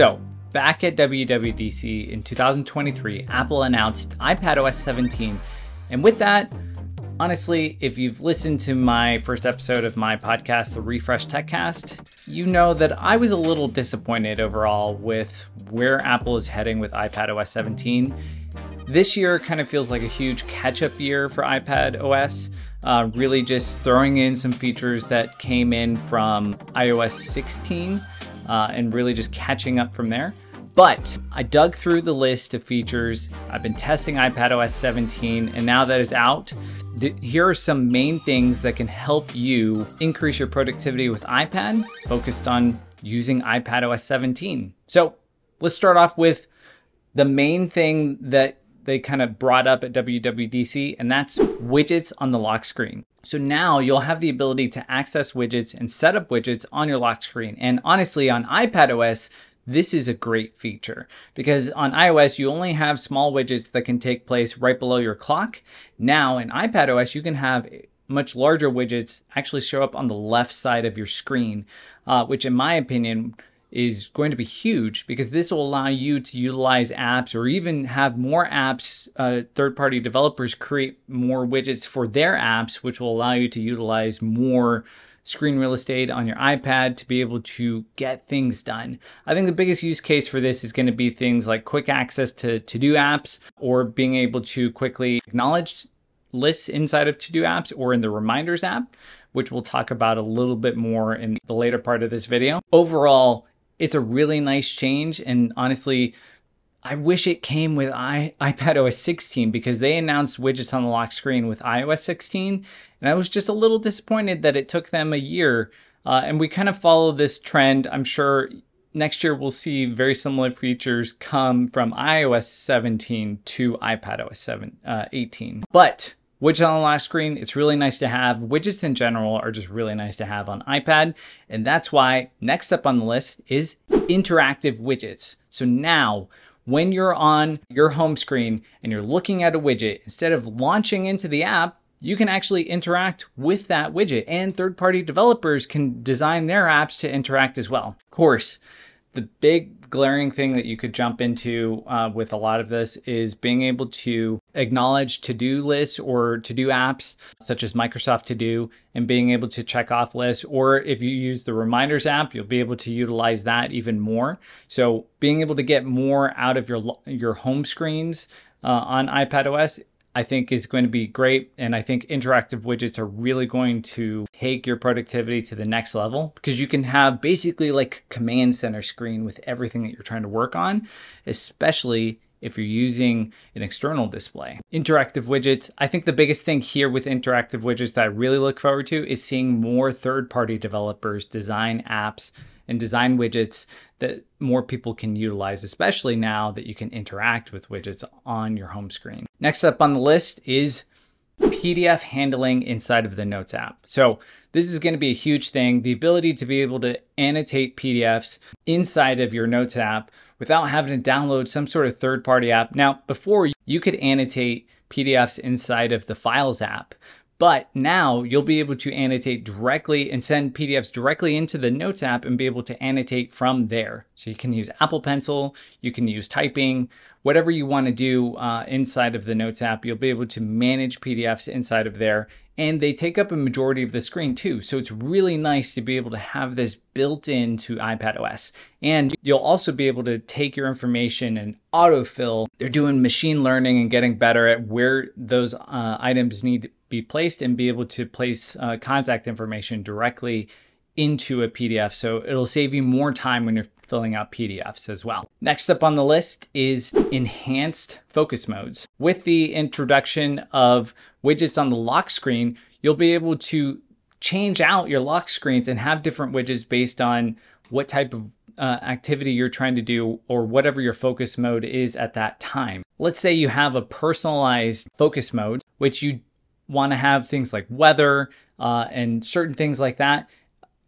So, back at WWDC in 2023, Apple announced iPadOS 17, and with that, honestly, if you've listened to my first episode of my podcast, the Refresh Techcast, you know that I was a little disappointed overall with where Apple is heading with iPadOS 17. This year kind of feels like a huge catch-up year for iPadOS, really just throwing in some features that came in from iOS 16 and really just catching up from there. But I dug through the list of features. I've been testing iPadOS 17, and now that it's out, here are some main things that can help you increase your productivity with iPad, focused on using iPadOS 17. So let's start off with the main thing that they kind of brought up at WWDC, and that's widgets on the lock screen. So now you'll have the ability to access widgets and set up widgets on your lock screen. And honestly, on iPadOS, this is a great feature because on iOS, you only have small widgets that can take place right below your clock. Now in iPadOS, you can have much larger widgets actually show up on the left side of your screen, which in my opinion is going to be huge because this will allow you to utilize apps or even have more apps, third-party developers create more widgets for their apps, which will allow you to utilize more screen real estate on your iPad to be able to get things done. I think the biggest use case for this is going to be things like quick access to To-Do apps or being able to quickly acknowledge lists inside of To-Do apps or in the Reminders app, which we'll talk about a little bit more in the later part of this video. Overall, it's a really nice change, and honestly, I wish it came with iPadOS 16 because they announced widgets on the lock screen with iOS 16, and I was just a little disappointed that it took them a year, and we kind of follow this trend. I'm sure next year we'll see very similar features come from iOS 17 to iPadOS 18. But widgets on the lock screen, it's really nice to have. Widgets in general are just really nice to have on iPad, and that's why next up on the list is interactive widgets. So now, when you're on your home screen and you're looking at a widget, instead of launching into the app, you can actually interact with that widget, and third-party developers can design their apps to interact as well. Of course, the big glaring thing that you could jump into with a lot of this is being able to acknowledge to-do lists or to-do apps such as Microsoft To-Do and being able to check off lists, or if you use the Reminders app, you'll be able to utilize that even more. So being able to get more out of your home screens on iPadOS, I think is going to be great. And I think interactive widgets are really going to take your productivity to the next level because you can have basically like a command center screen with everything that you're trying to work on, especially if you're using an external display. Interactive widgets, I think the biggest thing here with interactive widgets that I really look forward to is seeing more third-party developers design apps and design widgets that more people can utilize, especially now that you can interact with widgets on your home screen. Next up on the list is PDF handling inside of the Notes app. So this is going to be a huge thing, the ability to be able to annotate PDFs inside of your Notes app without having to download some sort of third-party app. Now, before you could annotate PDFs inside of the Files app, but now you'll be able to annotate directly and send PDFs directly into the Notes app and be able to annotate from there. So you can use Apple Pencil, you can use typing, whatever you want to do inside of the Notes app, you'll be able to manage PDFs inside of there. And they take up a majority of the screen too. So it's really nice to be able to have this built into iPadOS. And you'll also be able to take your information and autofill. They're doing machine learning and getting better at where those items need to be placed and be able to place contact information directly into a PDF. So it'll save you more time when you're filling out PDFs as well. Next up on the list is enhanced focus modes. With the introduction of widgets on the lock screen, you'll be able to change out your lock screens and have different widgets based on what type of activity you're trying to do or whatever your focus mode is at that time. Let's say you have a personalized focus mode, which you want to have things like weather and certain things like that,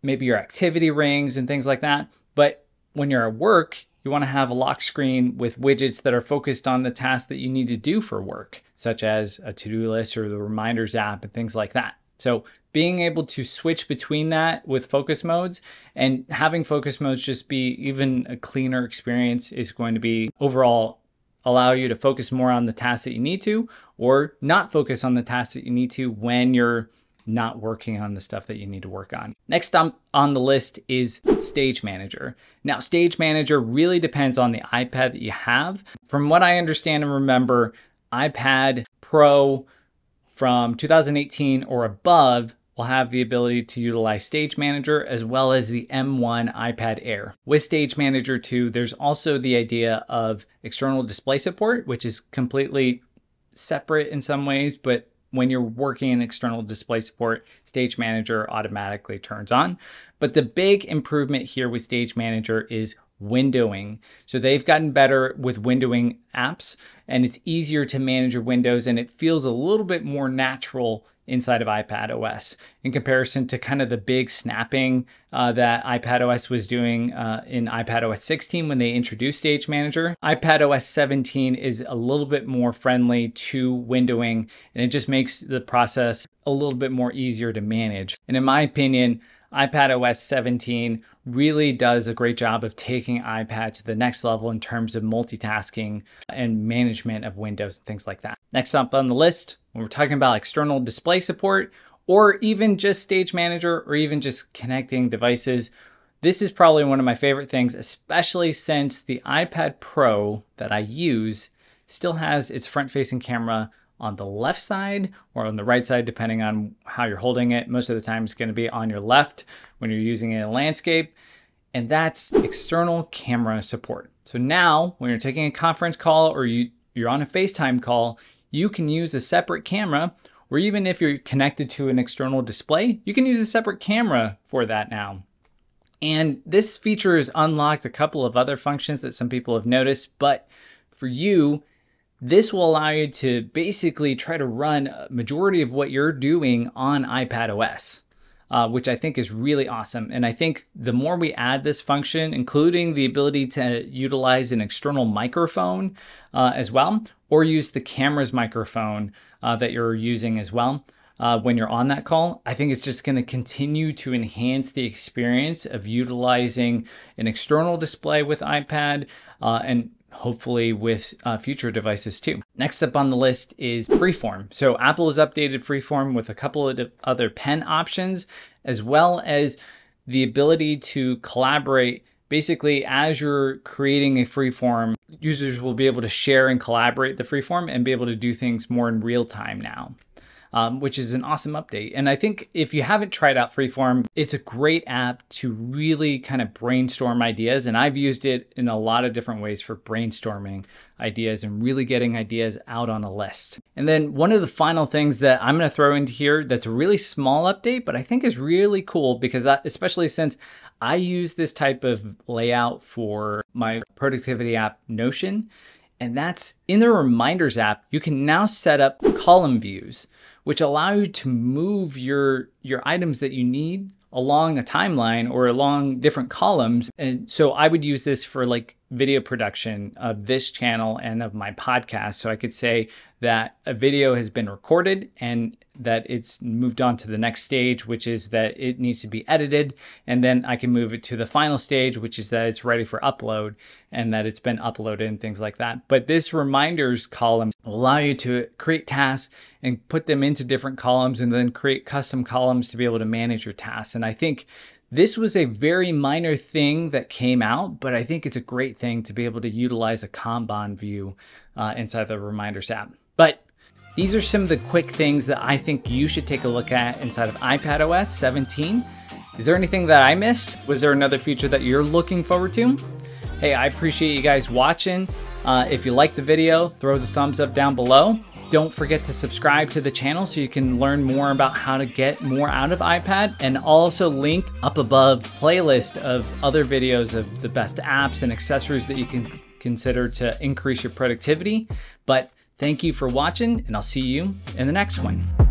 maybe your activity rings and things like that. But when you're at work, you want to have a lock screen with widgets that are focused on the tasks that you need to do for work, such as a to-do list or the Reminders app and things like that. So being able to switch between that with focus modes and having focus modes just be even a cleaner experience is going to be overall allow you to focus more on the tasks that you need to, or not focus on the tasks that you need to when you're not working on the stuff that you need to work on. Next on the list is Stage Manager. Now, Stage Manager really depends on the iPad that you have. From what I understand and remember, iPad Pro from 2018 or above will have the ability to utilize Stage Manager, as well as the M1 iPad Air. With Stage Manager 2, there's also the idea of external display support, which is completely separate in some ways, but when you're working in external display support, Stage Manager automatically turns on. But the big improvement here with Stage Manager is windowing. So they've gotten better with windowing apps, and it's easier to manage your windows, and it feels a little bit more natural inside of iPadOS in comparison to kind of the big snapping that iPadOS was doing in iPadOS 16 when they introduced Stage Manager. iPadOS 17 is a little bit more friendly to windowing, and it just makes the process a little bit more easier to manage. And in my opinion, iPadOS 17 really does a great job of taking iPad to the next level in terms of multitasking and management of windows and things like that. Next up on the list, when we're talking about external display support, or even just Stage Manager, or even just connecting devices, this is probably one of my favorite things, especially since the iPad Pro that I use still has its front-facing camera on the left side or on the right side, depending on how you're holding it. Most of the time it's gonna be on your left when you're using it in a landscape, and that's external camera support. So now when you're taking a conference call or you're on a FaceTime call, you can use a separate camera, or even if you're connected to an external display, you can use a separate camera for that now. And this feature has unlocked a couple of other functions that some people have noticed, but for you, this will allow you to basically try to run a majority of what you're doing on iPadOS, which I think is really awesome. And I think the more we add this function, including the ability to utilize an external microphone as well, or use the camera's microphone that you're using as well when you're on that call, I think it's just gonna continue to enhance the experience of utilizing an external display with iPad and hopefully with future devices too. Next up on the list is Freeform. So Apple has updated Freeform with a couple of other pen options, as well as the ability to collaborate. Basically, as you're creating a Freeform, users will be able to share and collaborate the Freeform and be able to do things more in real time now, which is an awesome update. And I think if you haven't tried out Freeform, it's a great app to really kind of brainstorm ideas. And I've used it in a lot of different ways for brainstorming ideas and really getting ideas out on a list. And then one of the final things that I'm gonna throw into here that's a really small update, but I think is really cool because especially since I use this type of layout for my productivity app, Notion, and that's in the Reminders app, you can now set up column views, which allow you to move your items that you need along a timeline or along different columns. And so I would use this for like video production of this channel and of my podcast. So I could say that a video has been recorded and that it's moved on to the next stage, which is that it needs to be edited. And then I can move it to the final stage, which is that it's ready for upload and that it's been uploaded and things like that. But this Reminders column will allow you to create tasks and put them into different columns and then create custom columns to be able to manage your tasks. And I think this was a very minor thing that came out, but I think it's a great thing to be able to utilize a Kanban view inside the Reminders app. But these are some of the quick things that I think you should take a look at inside of iPadOS 17. Is there anything that I missed? Was there another feature that you're looking forward to? Hey, I appreciate you guys watching. If you like the video, throw the thumbs up down below. Don't forget to subscribe to the channel so you can learn more about how to get more out of iPad, and also link up above playlist of other videos of the best apps and accessories that you can consider to increase your productivity. But thank you for watching, and I'll see you in the next one.